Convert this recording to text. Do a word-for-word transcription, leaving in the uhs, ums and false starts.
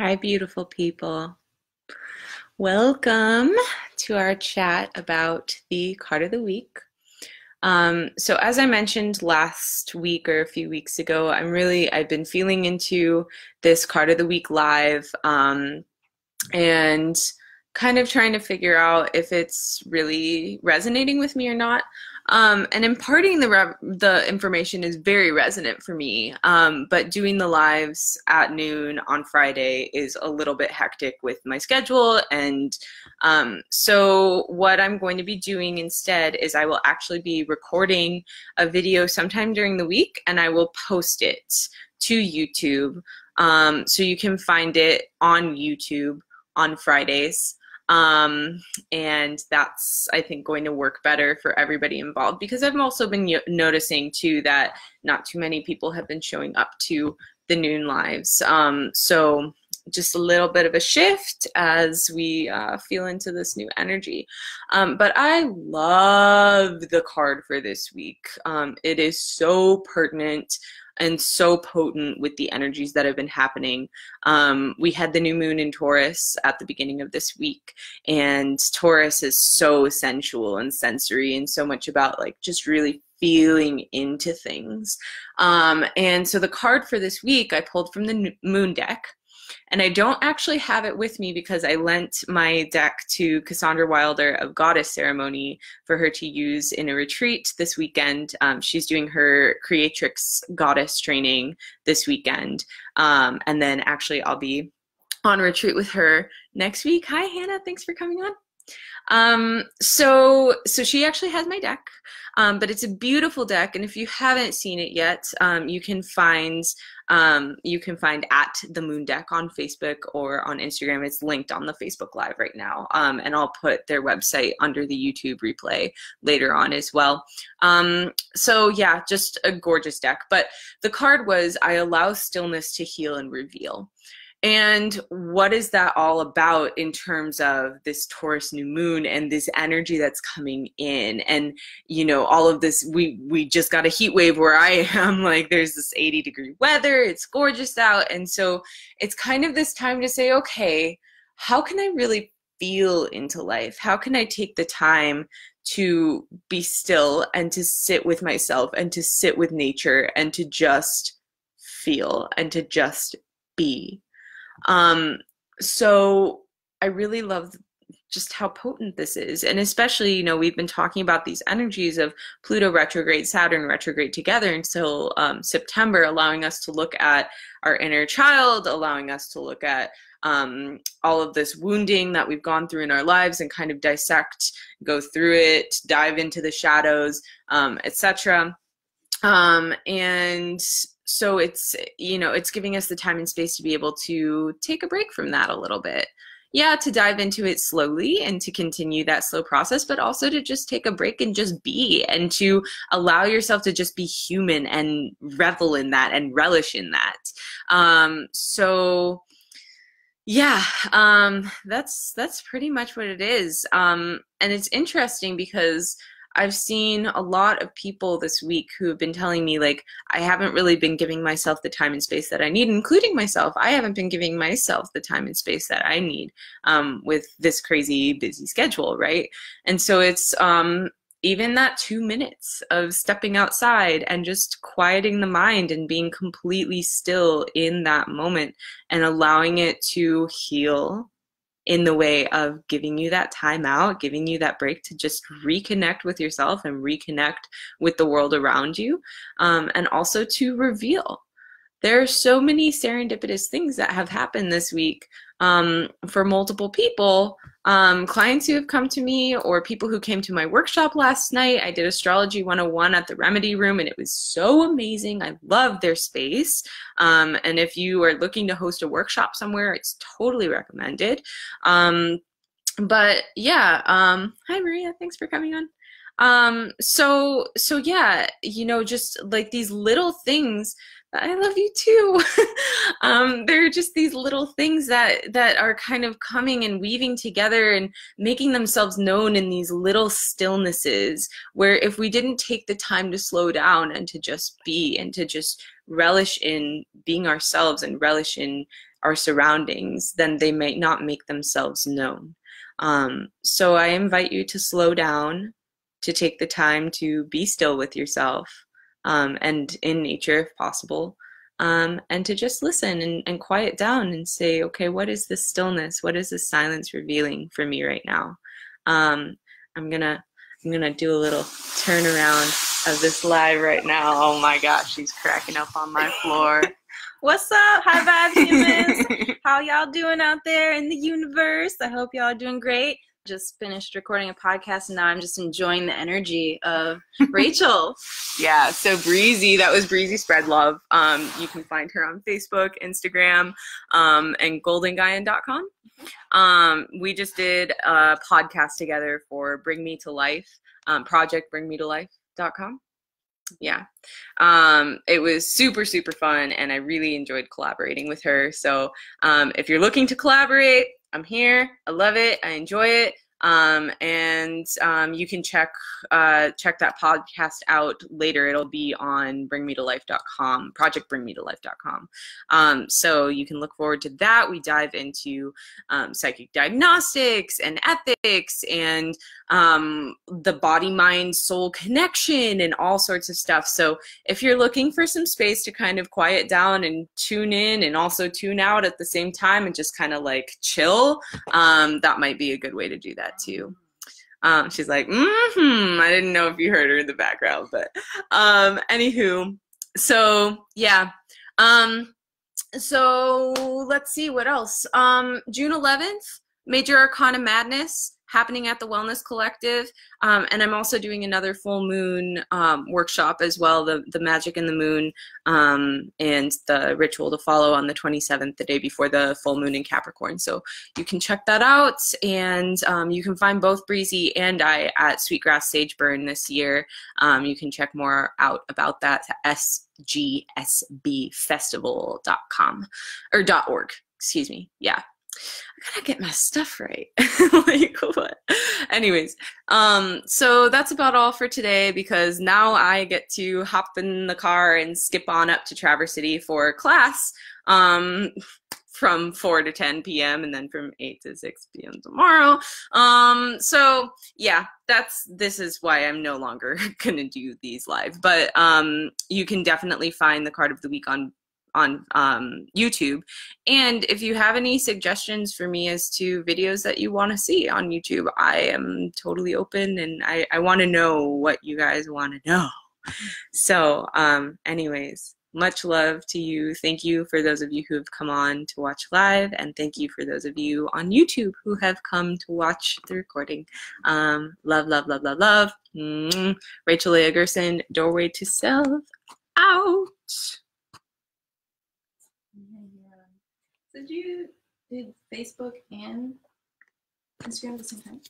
Hi, beautiful people. Welcome to our chat about the card of the week. Um, so as I mentioned last week or a few weeks ago, I'm really, I've been feeling into this card of the week live um, and kind of trying to figure out if it's really resonating with me or not. Um, and imparting the, re the information is very resonant for me, um, but doing the lives at noon on Friday is a little bit hectic with my schedule. And um, so what I'm going to be doing instead is I will actually be recording a video sometime during the week, and I will post it to YouTube. Um, so you can find it on YouTube on Fridays. Um, and that's, I think, going to work better for everybody involved, because I've also been noticing too that not too many people have been showing up to the noon lives. Um, so just a little bit of a shift as we uh, feel into this new energy. Um, but I love the card for this week. Um, it is so pertinent and so potent with the energies that have been happening. Um, we had the new moon in Taurus at the beginning of this week, and Taurus is so sensual and sensory and so much about like just really feeling into things. Um, and so the card for this week I pulled from the Moon Deck, and I don't actually have it with me because I lent my deck to Cassandra Wilder of Goddess Ceremony for her to use in a retreat this weekend. Um, she's doing her Creatrix Goddess training this weekend. Um, and then actually I'll be on retreat with her next week. Hi, Hannah. Thanks for coming on. Um, so, so she actually has my deck, um, but it's a beautiful deck. And if you haven't seen it yet, um, you can find, um, you can find at the Moon Deck on Facebook or on Instagram. It's linked on the Facebook Live right now. Um, and I'll put their website under the YouTube replay later on as well. Um, so yeah, just a gorgeous deck, but the card was, I allow stillness to heal and reveal. And what is that all about in terms of this Taurus new moon and this energy that's coming in? And, you know, all of this, we, we just got a heat wave where I am, like, there's this eighty degree weather, it's gorgeous out. And so it's kind of this time to say, okay, how can I really feel into life? How can I take the time to be still and to sit with myself and to sit with nature and to just feel and to just be? Um, so I really love just how potent this is. And especially, you know, we've been talking about these energies of Pluto retrograde, Saturn retrograde together until um, September, allowing us to look at our inner child, allowing us to look at um, all of this wounding that we've gone through in our lives and kind of dissect, go through it, dive into the shadows, um, et cetera. Um, and so it's, you know, it's giving us the time and space to be able to take a break from that a little bit. Yeah, to dive into it slowly and to continue that slow process, but also to just take a break and just be, and to allow yourself to just be human and revel in that and relish in that. Um, so yeah, um, that's, that's pretty much what it is. Um, and it's interesting because I've seen a lot of people this week who have been telling me, like, I haven't really been giving myself the time and space that I need, including myself. I haven't been giving myself the time and space that I need um, with this crazy busy schedule, right? And so it's um, even that two minutes of stepping outside and just quieting the mind and being completely still in that moment and allowing it to heal, in the way of giving you that time out, giving you that break to just reconnect with yourself and reconnect with the world around you, um, and also to reveal. There are so many serendipitous things that have happened this week um, for multiple people, um, clients who have come to me or people who came to my workshop last night. I did Astrology one oh one at the Remedy Room, and it was so amazing. I love their space. Um, and if you are looking to host a workshop somewhere, it's totally recommended. Um, but yeah, um, hi Maria, thanks for coming on. Um, so, so yeah, you know, just like these little things. I love you too. um, there are just these little things that, that are kind of coming and weaving together and making themselves known in these little stillnesses, where if we didn't take the time to slow down and to just be and to just relish in being ourselves and relish in our surroundings, then they may not make themselves known. Um, so I invite you to slow down, to take the time to be still with yourself, um, and in nature if possible, um, and to just listen and, and quiet down and say, okay, what is this stillness? What is this silence revealing for me right now? Um, I'm gonna, I'm gonna do a little turnaround of this live right now. Oh my gosh, she's cracking up on my floor. What's up? High vibes, humans. How y'all doing out there in the universe? I hope y'all are doing great. Just finished recording a podcast, and now I'm just enjoying the energy of Rachel. Yeah, so Breezy, that was Breezy Spread Love. Um, you can find her on Facebook, Instagram, um, and golden gaian dot com. Um, we just did a podcast together for Bring Me to Life, um, Project Bring Me to Life dot com. Yeah, um, it was super, super fun, and I really enjoyed collaborating with her. So um, if you're looking to collaborate, I'm here. I love it. I enjoy it. Um, and um, you can check uh, check that podcast out later. It'll be on bring me to life dot com, project bring me to life dot com. Um, so you can look forward to that. We dive into um, psychic diagnostics and ethics and um, the body, mind, soul connection and all sorts of stuff. So if you're looking for some space to kind of quiet down and tune in and also tune out at the same time and just kind of like chill, um, that might be a good way to do that too. Um, she's like, mm-hmm. I didn't know if you heard her in the background, but um, anywho. So yeah. Um, so let's see what else. Um, June eleventh, Major Arcana Madness happening at the Wellness Collective. Um, and I'm also doing another full moon um, workshop as well, the, the magic in the moon um, and the ritual to follow on the twenty-seventh, the day before the full moon in Capricorn. So you can check that out, and um, you can find both Breezy and I at Sweetgrass Sageburn this year. Um, you can check more out about that at s g s b festival dot com or .org, excuse me, yeah. I gotta get my stuff right. Like what? Anyways, um, so that's about all for today, because now I get to hop in the car and skip on up to Traverse City for class um, from four to ten p m and then from eight to six p m tomorrow. Um, so yeah, that's this is why I'm no longer gonna do these live, but um, you can definitely find the card of the week on on um, YouTube. And if you have any suggestions for me as to videos that you want to see on YouTube, I am totally open, and I, I want to know what you guys want to know. So um, anyways, much love to you. Thank you for those of you who have come on to watch live, and thank you for those of you on YouTube who have come to watch the recording. Um, love, love, love, love, love. Mm-hmm. Rachel Leah Gerson, Doorway to Self, out. Did you do Facebook and Instagram at the same time?